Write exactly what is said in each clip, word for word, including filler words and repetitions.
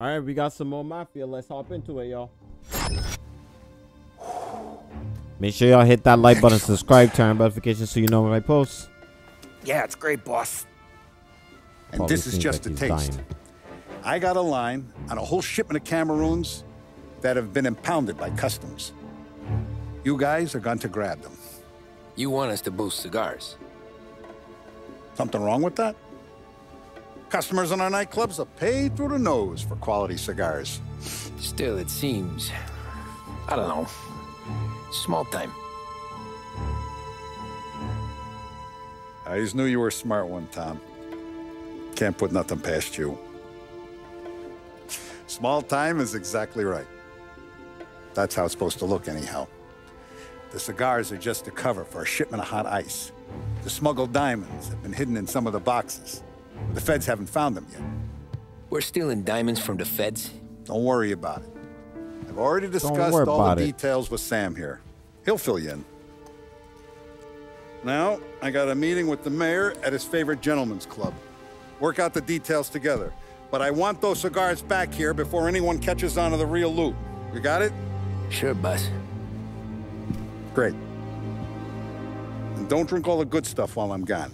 All right, we got some more mafia. Let's hop into it, y'all. Make sure y'all hit that like button, subscribe, turn on notifications so you know when I post. Yeah, it's great, boss. And Probably this is just like a taste. Dying. I got a line on a whole shipment of Cameroons that have been impounded by customs. You guys are going to grab them. You want us to boost cigars? Something wrong with that? Customers in our nightclubs are paid through the nose for quality cigars. Still, it seems, I don't know, small time. I just knew you were a smart one, Tom. Can't put nothing past you. Small time is exactly right. That's how it's supposed to look anyhow. The cigars are just a cover for a shipment of hot ice. The smuggled diamonds have been hidden in some of the boxes. The feds haven't found them yet. We're stealing diamonds from the feds? Don't worry about it. I've already discussed all the details with Sam here. He'll fill you in. Now, I got a meeting with the mayor at his favorite gentleman's club. Work out the details together. But I want those cigars back here before anyone catches on to the real loot. You got it? Sure, boss. Great. And don't drink all the good stuff while I'm gone.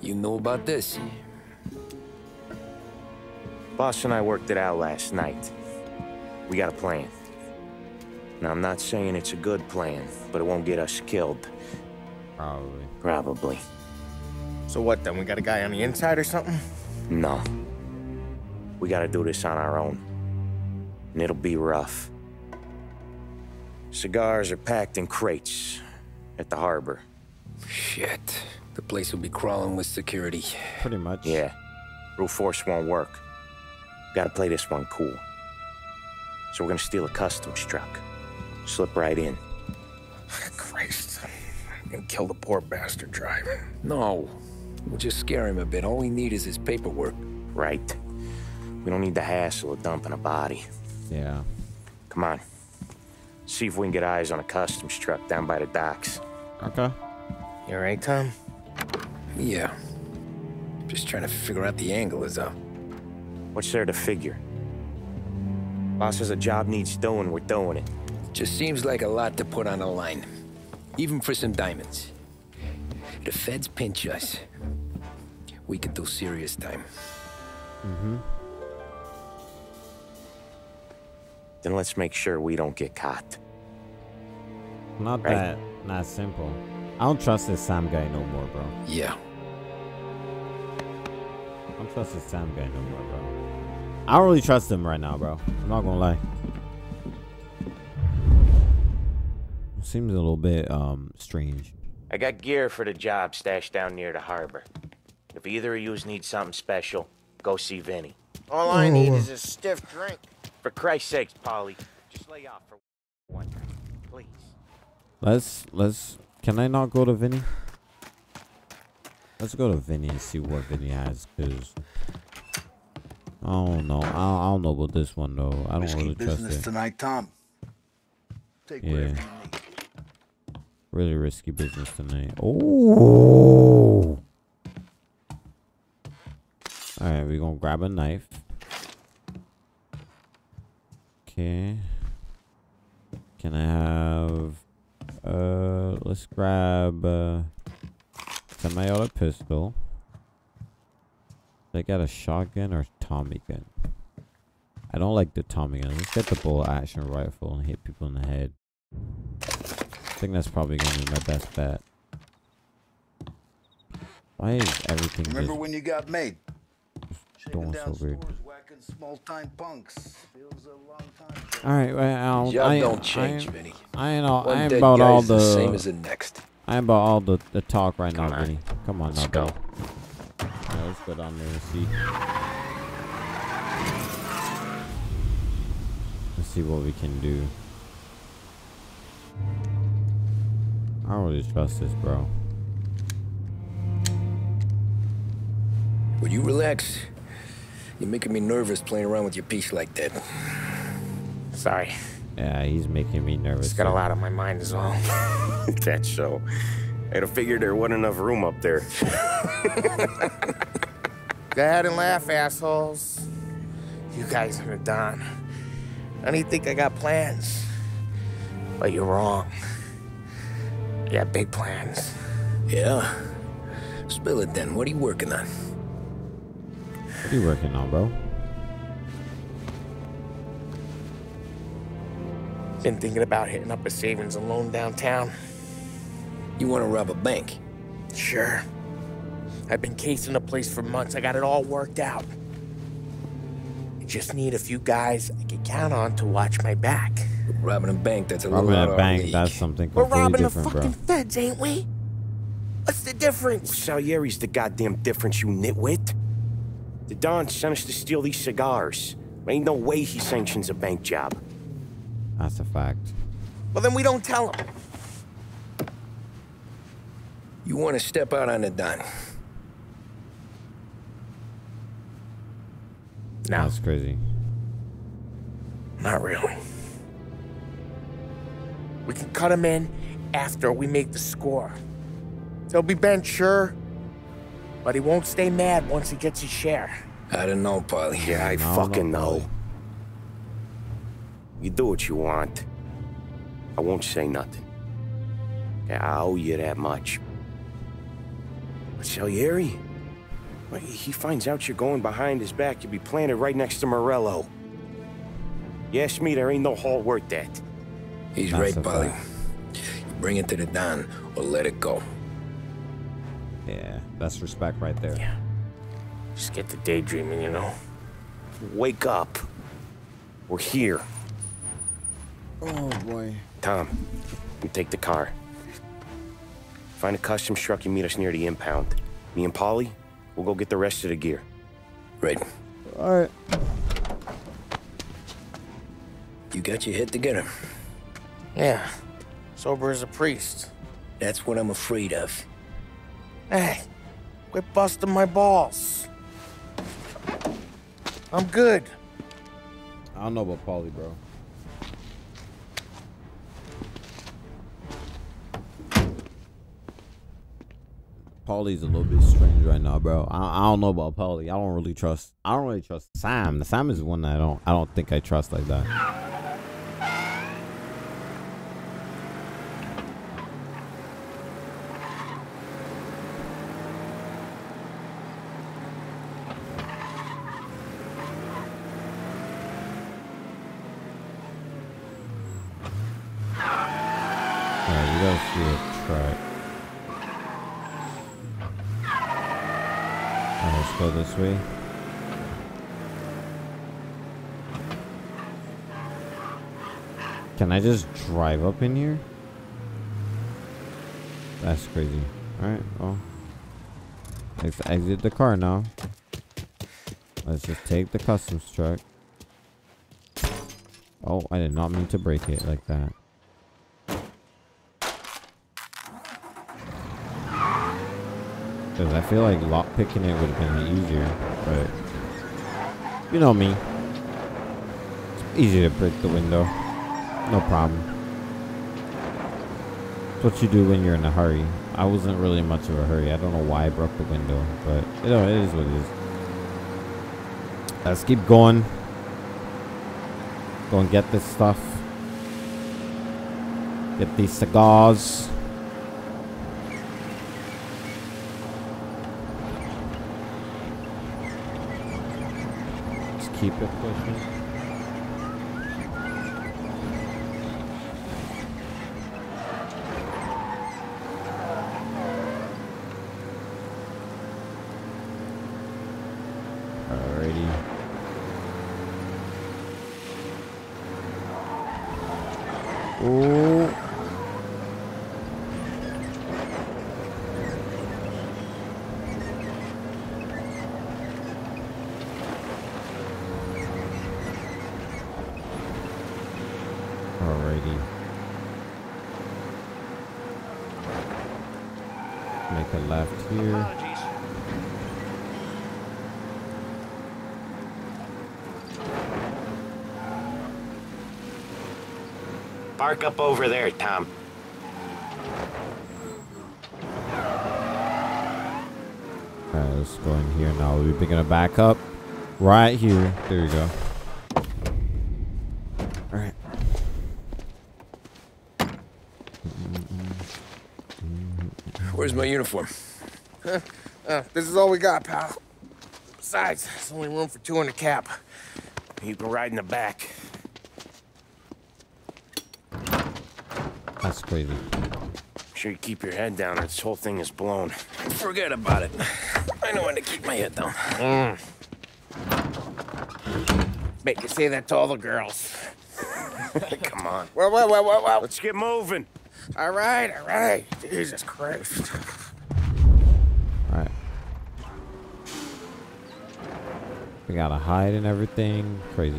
You know about this? Boss and I worked it out last night. We got a plan. Now, I'm not saying it's a good plan, but it won't get us killed. Probably. Probably. So what then? We got a guy on the inside or something? No. We gotta do this on our own. And it'll be rough. Cigars are packed in crates at the harbor. Shit. The place will be crawling with security. Pretty much. Yeah. Brute force won't work. Gotta play this one cool. So we're gonna steal a customs truck. Slip right in. Christ. And kill the poor bastard driver. No. We'll just scare him a bit. All we need is his paperwork. Right. We don't need the hassle of dumping a body. Yeah. Come on. See if we can get eyes on a customs truck down by the docks. Okay. You all right, Tom? Yeah. Just trying to figure out the angle is up. What's there to figure? Boss says a job needs doing, we're doing it. Just seems like a lot to put on the line. Even for some diamonds. If the feds pinch us, we could do serious time. Mm-hmm. Then let's make sure we don't get caught. Not right? that, not simple. I don't trust this Sam guy no more, bro. Yeah. I don't trust this Sam guy no more, bro. I don't really trust him right now, bro. I'm not gonna lie. Seems a little bit, um, strange. I got gear for the job stashed down near the harbor. If either of yous need something special, go see Vinny. All I need is a stiff drink. For Christ's sakes, Polly, just lay off for one time, please. Let's, let's... Can I not go to Vinny? Let's go to Vinny and see what Vinny has, cause I don't know. I don't, I don't know about this one though. I don't Risky really trust business it. Tonight, Tom. Take yeah. Whatever you need. Really risky business tonight. Oh. All right, we're gonna grab a knife. Okay. Can I have? Uh, let's grab a semi-auto pistol. I got a shotgun or Tommy gun. I don't like the Tommy gun. Let's get the bolt action rifle and hit people in the head. I think that's probably gonna be my best bet. Why is everything? Remember just when you got made? Going so weird. All right, well, I, I, don't change, Vinny. I ain't all. I ain't about all the. Same as the next. I ain't about all the the talk right now, Vinny. Come on, now, go. Yeah, let's go down there and see. Let's see what we can do. I don't really trust this, bro. Would you relax? You're making me nervous playing around with your piece like that. Sorry. Yeah, he's making me nervous. It's got a lot on my mind as well. that show. I'd have figured there wasn't enough room up there. Go ahead and laugh, assholes. You guys are done. I don't think I got plans. But you're wrong. You got big plans. Yeah. Spill it then. What are you working on? What are you working on, bro? Been thinking about hitting up a savings and loan downtown. You want to rob a bank? Sure. I've been casing the place for months. I got it all worked out. I just need a few guys I can count on to watch my back. Robbing a bank, that's a little out of our league. That's something completely different, bro. We're robbing the fucking feds, ain't we? What's the difference? Well, Salieri's the goddamn difference, you nitwit. The Don sent us to steal these cigars. There ain't no way he sanctions a bank job. That's a fact. Well, then we don't tell him. You want to step out on the Don? No. That's crazy. Not really. We can cut him in after we make the score. He'll be bent, sure, but he won't stay mad once he gets his share. I don't know, Polly. Yeah, I no, fucking no, know. You do what you want. I won't say nothing. Yeah, I owe you that much. But Salieri, when he finds out you're going behind his back, you'll be planted right next to Morello. You ask me, there ain't no haul worth that. He's That's right, Polly. You bring it to the Don or let it go. Yeah, that's respect right there. Yeah. Just get to daydreaming, you know. Wake up. We're here. Oh, boy. Tom, you take the car. Find a custom truck and meet us near the impound. Me and Polly, we'll go get the rest of the gear. Right. All right. You got your head together. Yeah. Sober as a priest. That's what I'm afraid of. Hey, quit busting my balls. I'm good. I don't know about Polly, bro. Polly's a little bit strange right now, bro. I, I don't know about Polly. I don't really trust. I don't really trust Sam. The Sam is one that I don't. I don't think I trust like that. Way. Can I just drive up in here? That's crazy. Alright, well. Let's exit the car now. Let's just take the customs truck. Oh, I did not mean to break it like that. Cause I feel like lockpicking it would have been easier, but you know me. It's easy to break the window. No problem. It's what you do when you're in a hurry. I wasn't really much of a hurry. I don't know why I broke the window, but you know, it is what it is. Let's keep going. Go and get this stuff. Get these cigars. Keep it pushing. Alrighty. Ooh. Make a left here. Apologies. Park up over there, Tom. Alright, let's go in here now. We're gonna back up right here. There we go. Alright. Where's my uniform? Huh? Uh, this is all we got, pal. Besides, there's only room for two in the cap. You can ride in the back. That's crazy. Make sure you keep your head down or this whole thing is blown. Forget about it. I know when to keep my head down. Mm. Make you say that to all the girls. Come on. Whoa, whoa, whoa, whoa, whoa. Let's get moving. All right, all right. Jesus Christ. All right. We gotta hide and everything. Crazy.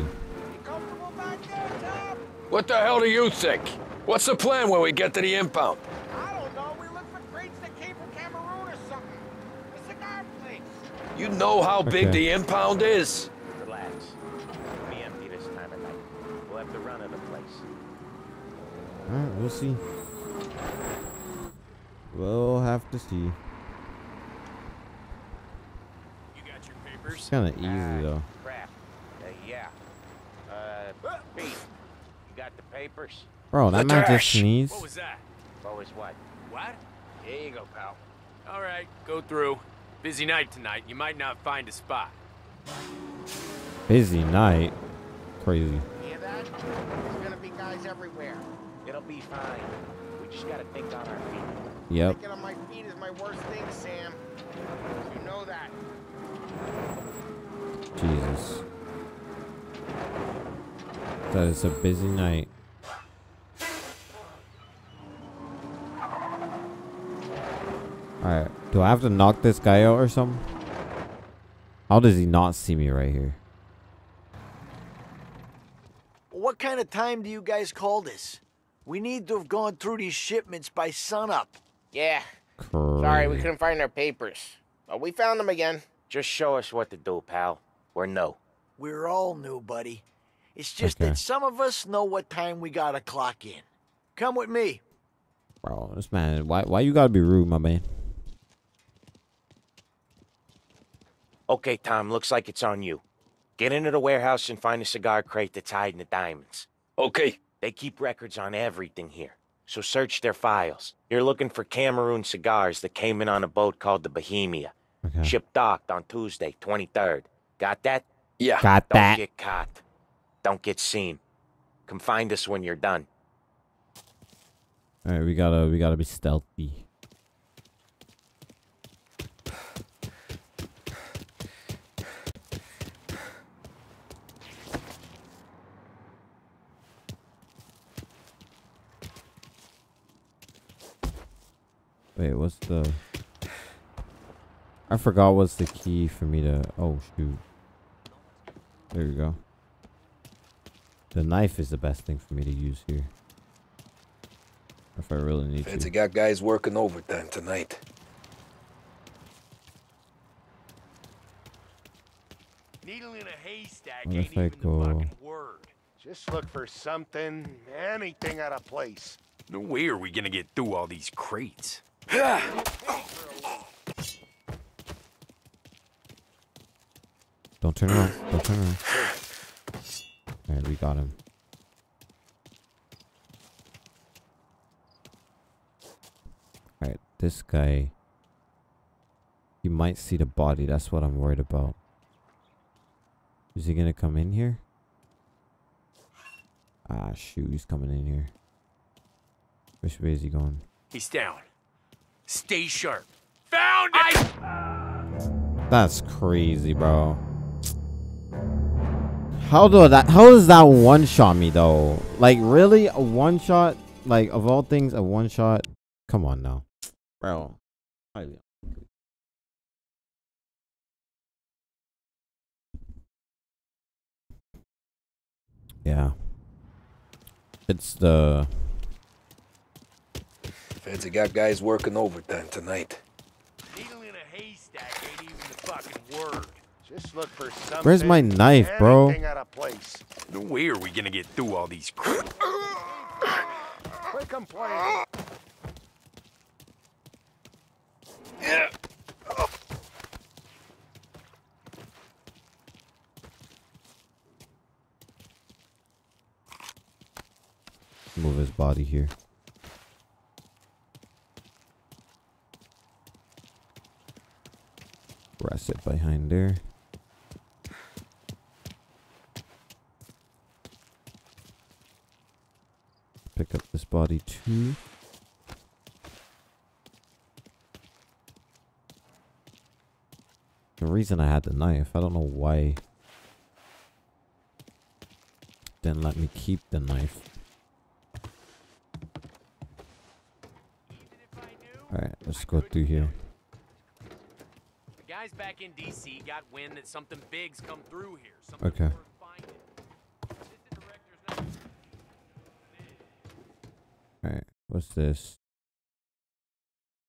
What the hell do you think? What's the plan when we get to the impound? I don't know. We look for crates that came from Cameroon or something. It's a cigar place. You know how okay. big the impound is. Relax. It'll be empty this time of night. We'll have to run out of place. All right, we'll see. We'll have to see. You got your papers? It's kind of easy uh, though. Crap. Uh, yeah. Uh, Pete, you got the papers? Bro, that man just sneezed. What was that? What was what? What? Here you go, pal. All right, go through. Busy night tonight. You might not find a spot. Busy night? Crazy. Hear that? There's gonna be guys everywhere. It'll be fine. We just gotta think on our feet. Yep. Thinking on my feet is my worst thing, Sam. You know that. Jesus. That is a busy night. Alright, do I have to knock this guy out or something? How does he not see me right here? What kind of time do you guys call this? We need to have gone through these shipments by sunup. Yeah. Crazy. Sorry, we couldn't find our papers. But we found them again. Just show us what to do, pal. We're new. We're all new, buddy. It's just okay. that some of us know what time we gotta clock in. Come with me. Bro, this man, why, why you gotta be rude, my man? Okay, Tom, looks like it's on you. Get into the warehouse and find a cigar crate that's hiding the diamonds. Okay. They keep records on everything here, so search their files. You're looking for Cameroon cigars that came in on a boat called the Bohemia. Okay. Ship docked on Tuesday, twenty-third. Got that? Yeah. Got Don't that. Don't get caught. Don't get seen. Come find us when you're done. All right, we gotta, we gotta be stealthy. Wait, what's the... I forgot what's the key for me to... Oh, shoot. There we go. The knife is the best thing for me to use here. If I really need Fancy to. Fancy got guys working overtime tonight. Needle in a haystack what ain't if I even go... the fucking word. Just look for something, anything out of place. No way are we gonna get through all these crates. Yeah. Don't turn around. Don't turn around. Alright, we got him. Alright, this guy. You might see the body. That's what I'm worried about. Is he gonna come in here? Ah, shoot. He's coming in here. Which way is he going? He's down. Stay sharp. Found it! That's crazy, bro. How do that? How does that one shot me though? Like really, a one shot? Like of all things, a one shot? Come on now, bro. Yeah, it's the. Fancy got guys working overtime tonight. Needle in a haystack ain't even the fucking word. Just look for something. Where's my knife, bro? Out of place. No way are we gonna get through all these crap. Quit complaining. Yeah. his body here. Rest it behind there. Pick up this body too. The reason I had the knife, I don't know why. Then let me keep the knife. Alright, let's go through here. The guys back in D C got wind that something big's come through here. Something okay. Alright, what's this?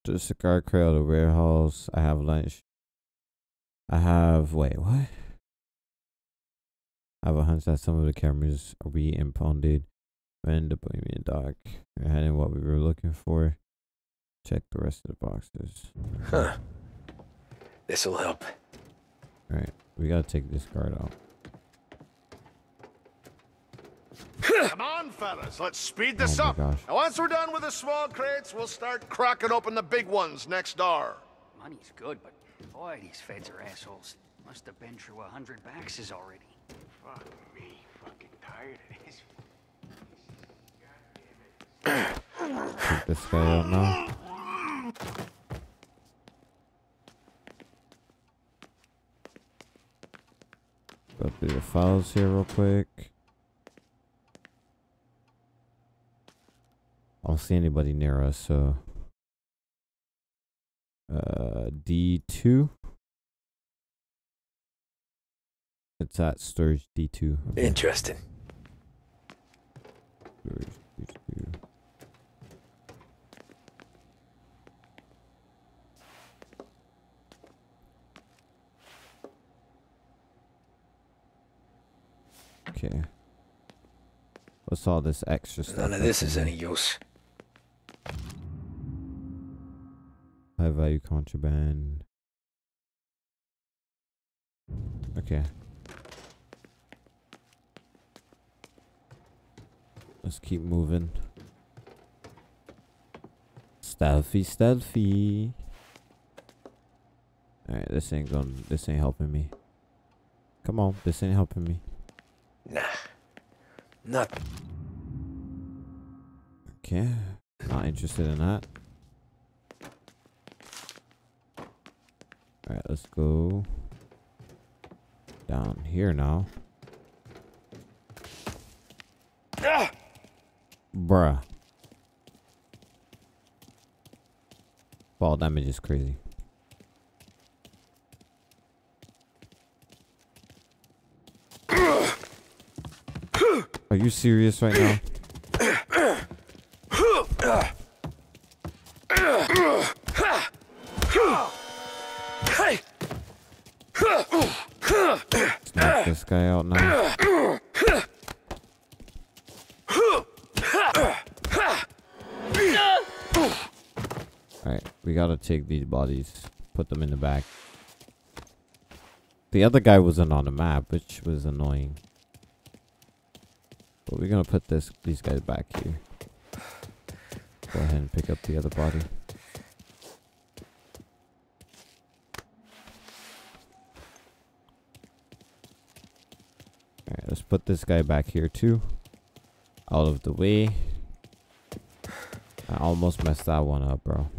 To the cigar trail, the warehouse. I have lunch. I have. Wait, what? I have a hunch that some of the cameras we impounded when the Bohemian dock are heading what we were looking for. Check the rest of the boxes. Huh. This'll help. Alright, we gotta take this guard out. Come on, fellas, let's speed this oh up. Gosh. Now, once we're done with the small crates, we'll start cracking open the big ones next door. Money's good, but boy, these feds are assholes. Must have been through a hundred boxes already. Fuck me, fucking tired of this. God damn it. This guy out now. Go through the files here real quick. I don't see anybody near us, so uh D two. It's at storage D two. Okay. Interesting. Storage D two. Okay. What's all this extra stuff? None of this is any use. High value contraband. Okay. Let's keep moving. Stealthy, stealthy. Alright, this ain't going. This ain't helping me. Come on, this ain't helping me. Nah, not. Okay, not interested in that. Alright, let's go down here now. Ah! Bruh. Ball damage is crazy. Are you serious right now? Let's knock this guy out now. We gotta take these bodies, put them in the back. The other guy wasn't on the map, which was annoying. But we're gonna put this these guys back here. Go ahead and pick up the other body. Alright, let's put this guy back here too. Out of the way. I almost messed that one up, bro.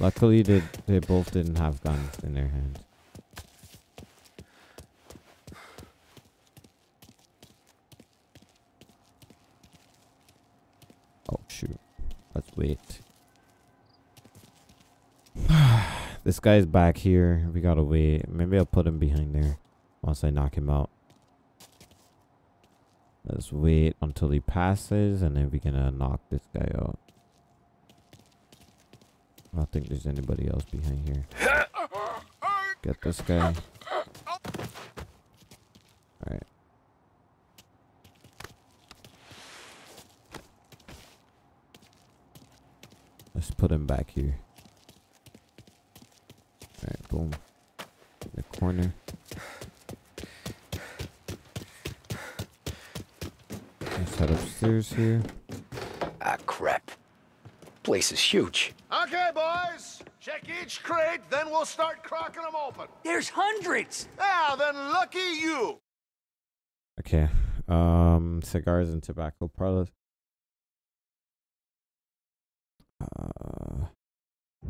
Luckily, they, they both didn't have guns in their hands. Oh, shoot. Let's wait. This guy's back here. We gotta wait. Maybe I'll put him behind there once I knock him out. Let's wait until he passes, and then we're gonna knock this guy out. I don't think there's anybody else behind here. Get this guy. Alright. Let's put him back here. Alright, boom. In the corner. Let's head upstairs. stairs here. Ah, crap. Place is huge. Okay, boys. Check each crate, then we'll start cracking them open. There's hundreds. Ah, then lucky you. Okay. Um, cigars and tobacco products. Uh,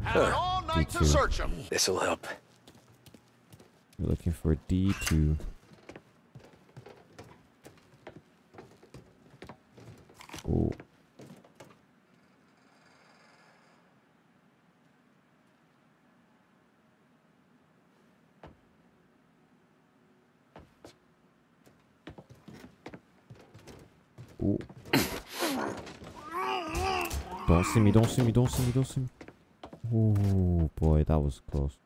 Have all night to search them. This'll help. We're looking for D two. Oh. Oh. Don't see me, don't see me, don't see me, don't see me. Oh boy, that was close.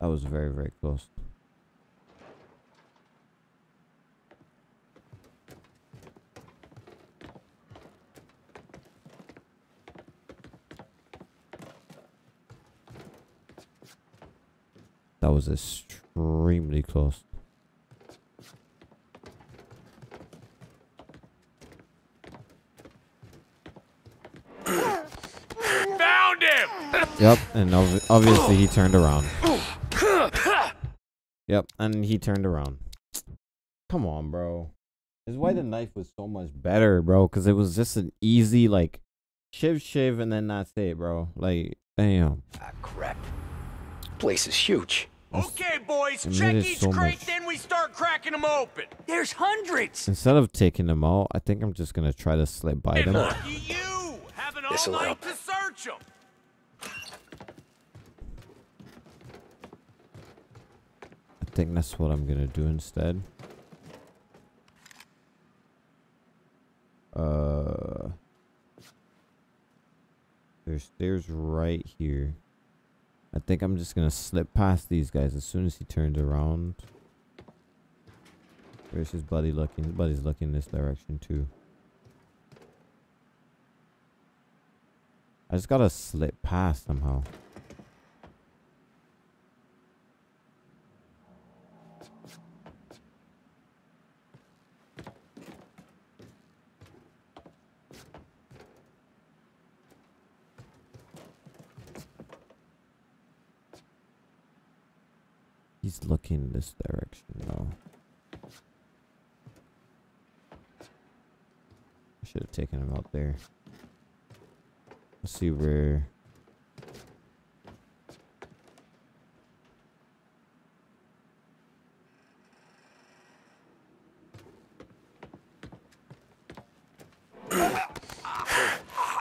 That was very, very close. That was extremely close. Yep, and ob obviously he turned around. Yep, and he turned around. Come on, bro. This is why the knife was so much better, bro. Because it was just an easy, like, shiv shiv, and then that's it, bro. Like, damn. Ah, crap. Place is huge. That's, okay, boys, check each so crate, much. Then we start cracking them open. There's hundreds. Instead of taking them all, I think I'm just going to try to slip by them. You have an all night to search them. I think that's what I'm gonna do instead. Uh, there's stairs right here. I think I'm just gonna slip past these guys as soon as he turns around. Where's his buddy looking? His buddy's looking this direction too. I just gotta slip past somehow. He's looking this direction though. I should have taken him out there. Let's see where.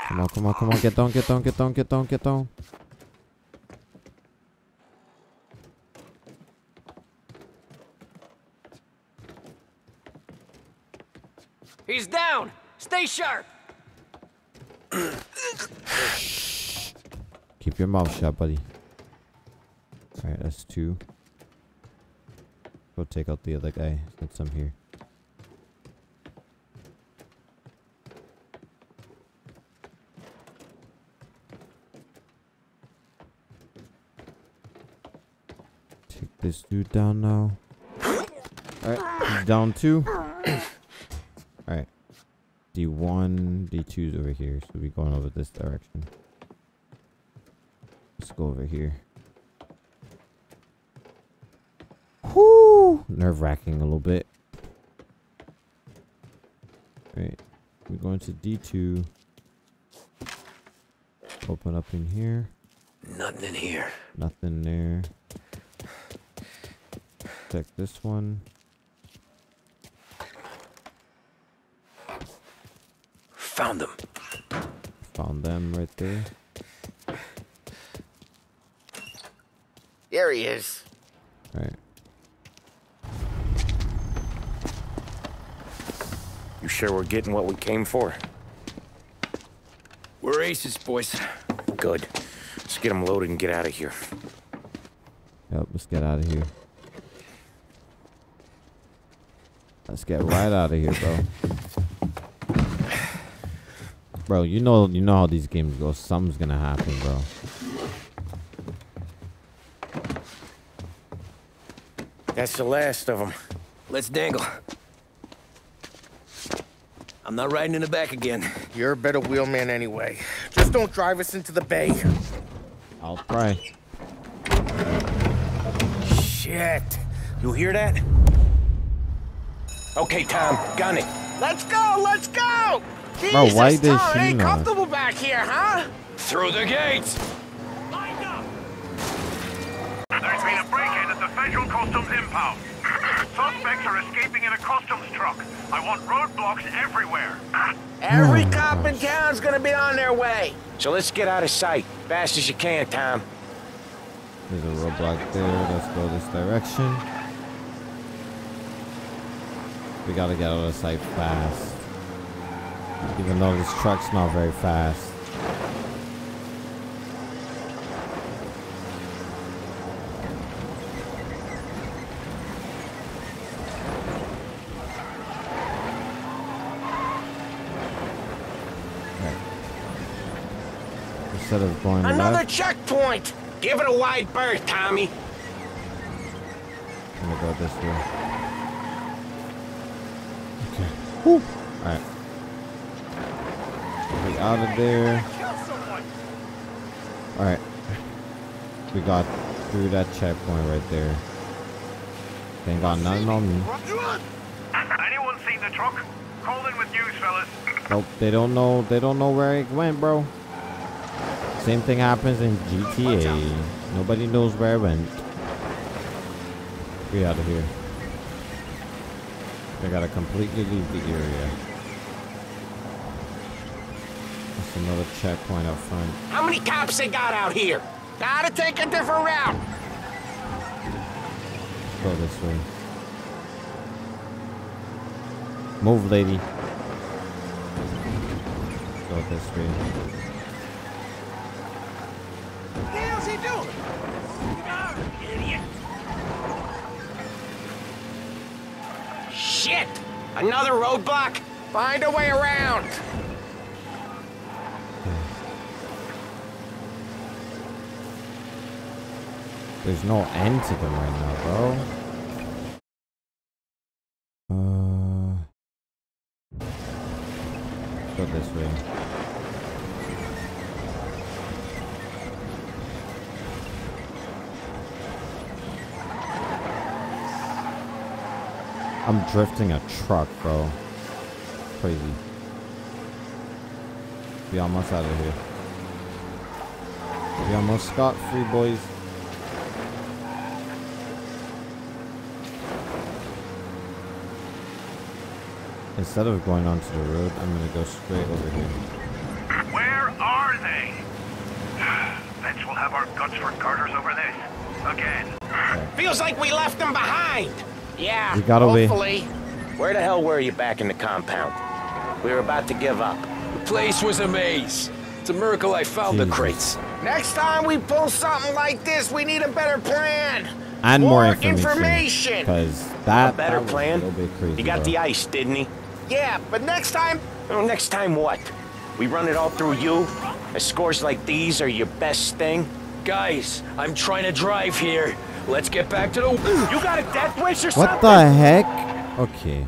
Come on, come on, come on, get down, get down, get down, get down, get down. He's down. Stay sharp. Keep your mouth shut, buddy. All right, that's two. Go take out the other guy. That's some here. Take this dude down now. All right, he's down two. Alright, D one, D two's over here, so we're going over this direction. Let's go over here. Whoo! Nerve-wracking a little bit. Alright, we're going to D two. Open up in here. Nothing in here. Nothing there. Check this one. Found them. Found them right there. There he is. All right. You sure we're getting what we came for? We're aces, boys. Good. Let's get them loaded and get out of here. Yep, let's get out of here. Let's get right out of here, bro. Bro, you know, you know how these games go. Something's gonna happen, bro. That's the last of them. Let's dangle. I'm not riding in the back again. You're a better wheelman anyway. Just don't drive us into the bay. I'll try. Shit. You hear that? Okay, Tom, gun it. Let's go, let's go! Bro, Jesus, why did Tom, she ain't not? Comfortable back here, huh? Through the gates! Lined up! There's been a break-in at the Federal Customs Impound. Suspects are escaping in a customs truck. I want roadblocks everywhere. Every oh cop gosh. in town's gonna be on their way. So let's get out of sight, fast as you can, Tom. There's a roadblock there, let's go this direction. We gotta get out of sight fast. Even though this truck's not very fast. Of going Another left. checkpoint! Give it a wide berth, Tommy! I'm gonna go this way. Okay. Woo. Alright. Get out of there. Alright. We got through that checkpoint right there. They ain't got nothing on me. Anyone seen the truck? Call in with news, fellas. Nope, they don't know they don't know where it went, bro. Same thing happens in G T A. Nobody knows where I went. Get out of here. I gotta completely leave the area. That's another checkpoint up front. How many cops they got out here? Gotta take a different route. Let's go this way. Move, lady. Let's go this way. What the hell's he doing? Oh, idiot. Shit! Another roadblock? Find a way around! There's no end to them right now, bro. Uh, go this way. I'm drifting a truck, bro. Crazy. Be almost out of here. Be almost scot-free, boys. Instead of going onto the road, I'm gonna go straight over here. Where are they? Let's we'll have our guts for garters over this. Again. Okay. Feels like we left them behind. Yeah, got hopefully. Away. Where the hell were you back in the compound? We were about to give up. The place was a maze. It's a miracle I found Jeez. the crates. Next time we pull something like this, we need a better plan. And more, more information. Because that a better that plan. A bit crazy, you got bro. the ice, didn't he? Yeah, but next time. Well, next time what? We run it all through you. Scores like these are your best thing. Guys, I'm trying to drive here. Let's get back to the... You got a death wish or what something? What the heck? Okay.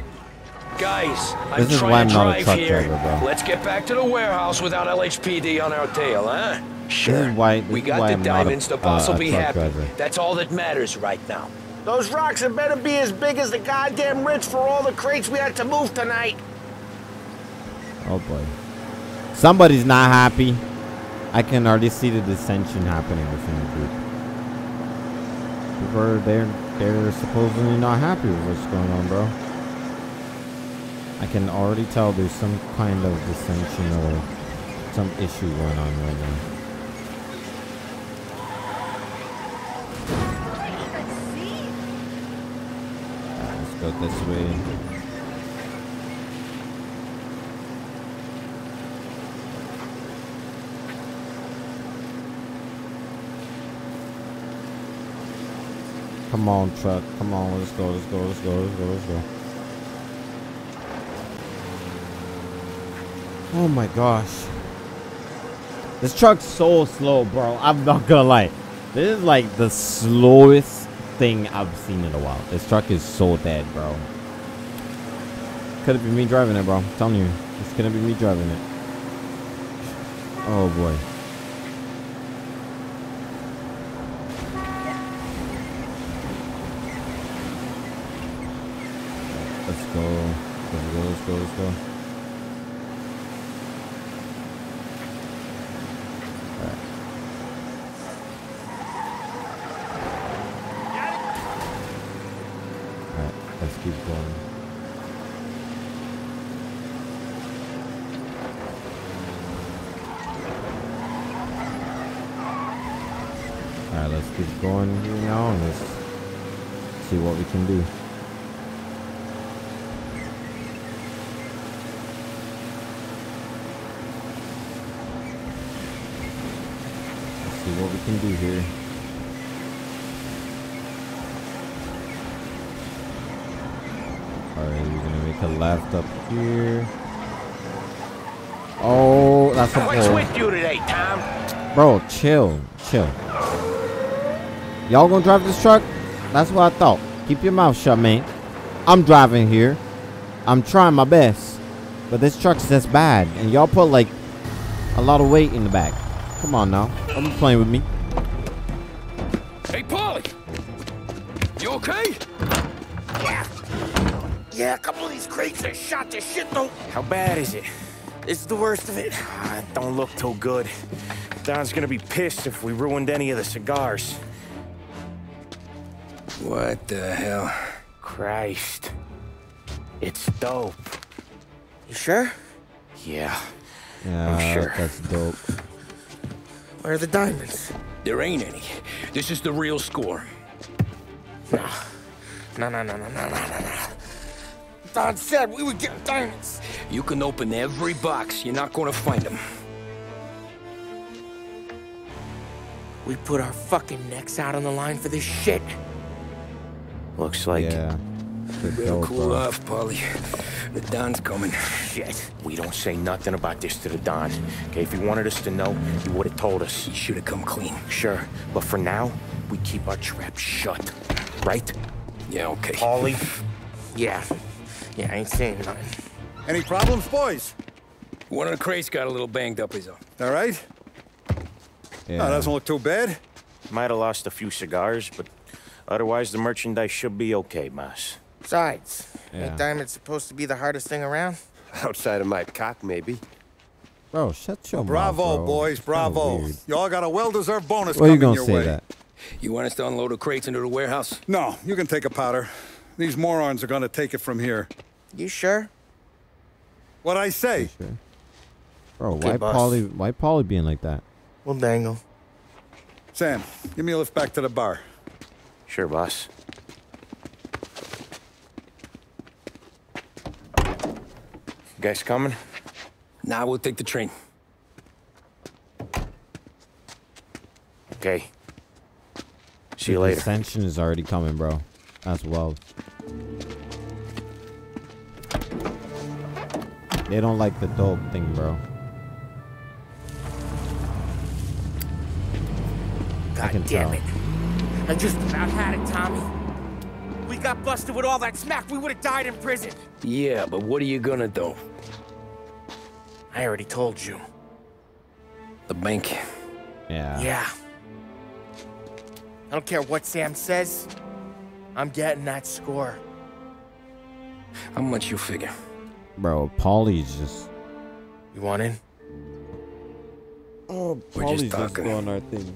Guys, I'm this is why I'm not a truck here. driver, bro. Let's get back to the warehouse without L H P D on our tail, huh? Sure. Why, we got why the I'm diamonds. A, the boss uh, will be happy. Driver. That's all that matters right now. Those rocks had better be as big as the goddamn ridge for all the crates we had to move tonight. Oh, boy. Somebody's not happy. I can already see the dissension happening within the group. They're, they're supposedly not happy with what's going on, bro. I can already tell there's some kind of dissension or some issue going on right now. Right, let's go this way. Come on, truck. Come on, let's go, let's go, let's go, let's go, let's go. Oh my gosh. This truck's so slow, bro. I'm not gonna lie. This is like the slowest thing I've seen in a while. This truck is so dead, bro. Could have been me driving it, bro. I'm telling you. It's gonna be me driving it. Oh boy. Let's go. Let's go, let's go, let's go. Alright. Alright, let's keep going. Alright, let's keep going here now and let's see what we can do. See what we can do here. Alright, we're gonna make a left up here. Oh, that's a hole. What's with you today, Tom? Bro, chill, chill. Y'all gonna drive this truck? That's what I thought. Keep your mouth shut, man. I'm driving here. I'm trying my best, but this truck's just bad, and y'all put like a lot of weight in the back. Come on now. Don't be playing with me. Hey, Polly! You okay? Yeah. Yeah, a couple of these crates are shot to shit, though. How bad is it? It's the worst of it. Oh, it don't look too good. Don's gonna be pissed if we ruined any of the cigars. What the hell? Christ. It's dope. You sure? Yeah. Yeah, I'm sure. That's dope. Where are the diamonds? There ain't any. This is the real score. No. No, no, no, no, no, no, no. Don said we would get diamonds. You can open every box. You're not going to find them. We put our fucking necks out on the line for this shit. Looks like... Yeah. Real cool off, Polly. The Don's coming. Shit. We don't say nothing about this to the Don. Okay, if he wanted us to know, he would have told us. He should have come clean. Sure. But for now, we keep our trap shut. Right? Yeah, okay. Polly? Yeah. Yeah, I ain't saying nothing. Any problems, boys? One of the crates got a little banged up, is all. All right? Yeah. No, doesn't look too bad. Might have lost a few cigars, but otherwise the merchandise should be okay, Mas. Besides, yeah. Ain't diamonds supposed to be the hardest thing around? Outside of my cock, maybe. Bro, shut your mouth, bravo, bro. Boys, bravo. Y'all got a well-deserved bonus well, coming you your say way. That? You want us to unload the crates into the warehouse? No, you can take a powder. These morons are going to take it from here. You sure? What'd I say? Sure? Bro, okay, why Polly, why Polly being like that? We'll dangle. Sam, give me a lift back to the bar. Sure, boss. Guys coming? Nah, we'll take the train. Okay. See you later. The ascension is already coming, bro. That's wild. They don't like the dope thing, bro. God I can damn tell. it. I just about had it, Tommy. We got busted with all that smack. We would have died in prison. Yeah, but what are you gonna do? I already told you. The bank. Yeah. Yeah. I don't care what Sam says. I'm getting that score. How much you figure? Bro, Polly's just... You want in? Oh, Polly's just, just doing our thing.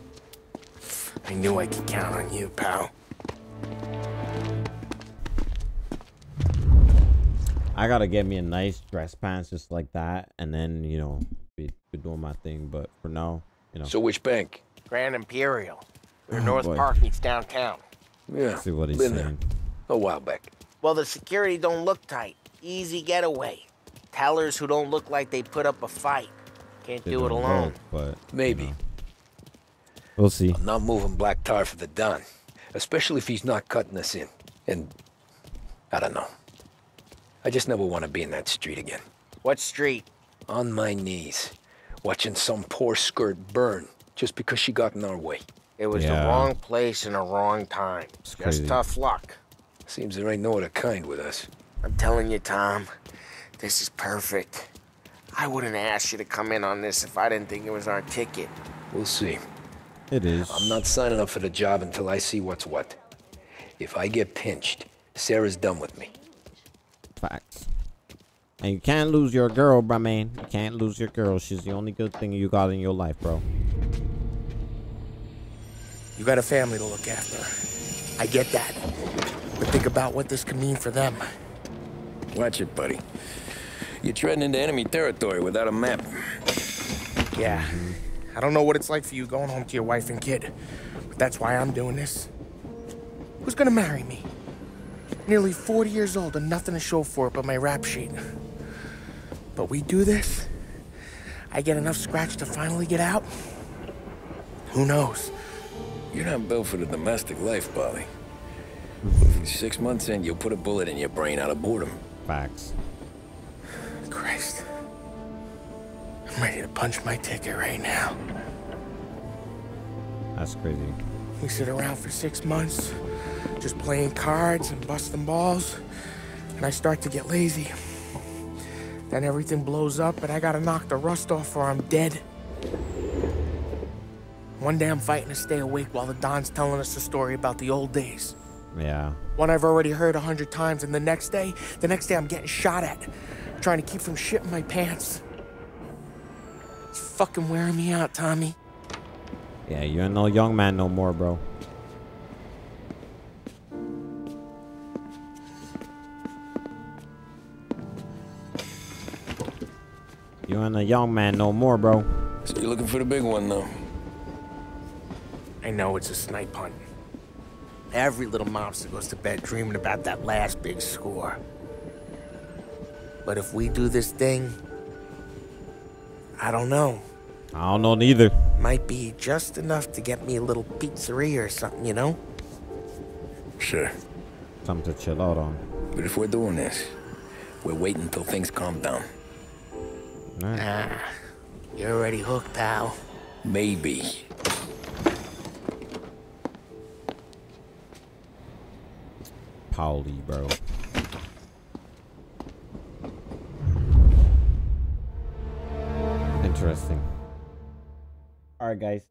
I knew I could count on you, pal. I gotta get me a nice dress pants just like that, and then, you know, be, be doing my thing, but for now, you know. So which bank? Grand Imperial. Where oh, North boy. Park meets downtown. Yeah. Let's see what he's Been saying. There. A while back. Well, the security don't look tight. Easy getaway. Tellers who don't look like they put up a fight. Can't they do it alone. Work, but Maybe. You know. We'll see. I'm not moving black tar for the Don. Especially if he's not cutting us in. And I don't know. I just never want to be in that street again. What street? On my knees, watching some poor skirt burn just because she got in our way. It was yeah. the wrong place and the wrong time. It's just crazy. Tough luck. Seems there ain't no other kind with us. I'm telling you, Tom, this is perfect. I wouldn't ask you to come in on this if I didn't think it was our ticket. We'll see. It is. I'm not signing up for the job until I see what's what. If I get pinched, Sarah's done with me. Facts. And you can't lose your girl, bro, man. You can't lose your girl. She's the only good thing you got in your life, bro. You got a family to look after. I get that. But think about what this could mean for them. Watch it, buddy. You're treading into enemy territory without a map. Yeah. I don't know what it's like for you going home to your wife and kid. But that's why I'm doing this. Who's gonna marry me? Nearly forty years old and nothing to show for it but my rap sheet. But we do this, I get enough scratch to finally get out. Who knows? You're not built for the domestic life, Polly. Six months in, you'll put a bullet in your brain out of boredom. Facts. Christ. I'm ready to punch my ticket right now. That's crazy. We sit around for six months, just playing cards and busting balls, and I start to get lazy. Then everything blows up, and I gotta knock the rust off or I'm dead. One day I'm fighting to stay awake while the Don's telling us a story about the old days. Yeah. One I've already heard a hundred times, and the next day, the next day I'm getting shot at, trying to keep from shitting my pants. It's fucking wearing me out, Tommy. Yeah, you're no young man no more, bro. You ain't a young man no more, bro. So you're looking for the big one, though. I know it's a snipe hunt. Every little mobster goes to bed dreaming about that last big score. But if we do this thing, I don't know. I don't know neither. Might be just enough to get me a little pizzeria or something, you know? Sure. Something to chill out on. But if we're doing this, we're waiting until things calm down. Nice. Ah, you're already hooked, pal. Maybe. Paulie, bro. Interesting. Alright, guys,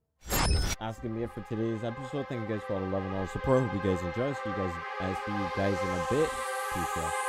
that's gonna be it for today's episode. Thank you guys for all the love and all the support. Hope you guys enjoy. See you guys, I see you guys in a bit. Peace out.